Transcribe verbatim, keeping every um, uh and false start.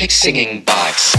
Magic Singing Box.